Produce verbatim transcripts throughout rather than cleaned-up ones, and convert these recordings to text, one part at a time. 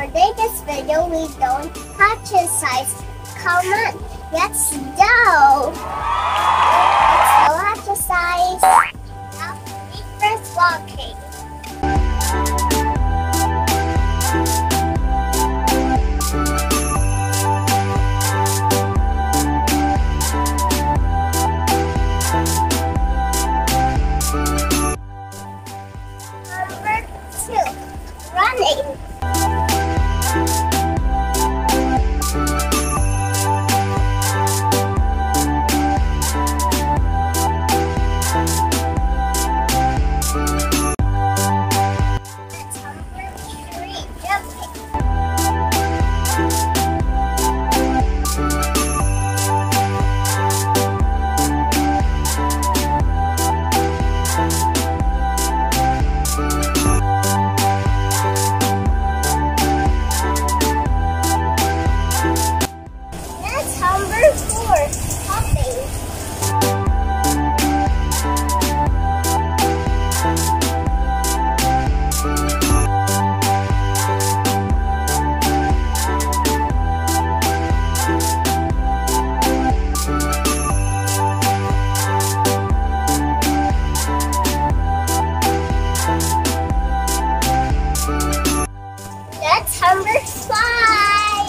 For this video, we don't touch his size. Come on, let's go! Let's go touch his size. Now, we first walking. Number two, running.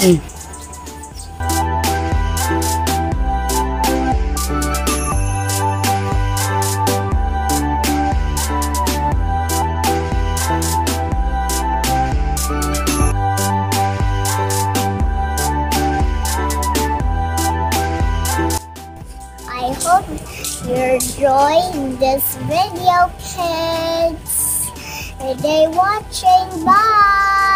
Mm. I hope you enjoyed this video, kids. Today watching. Bye.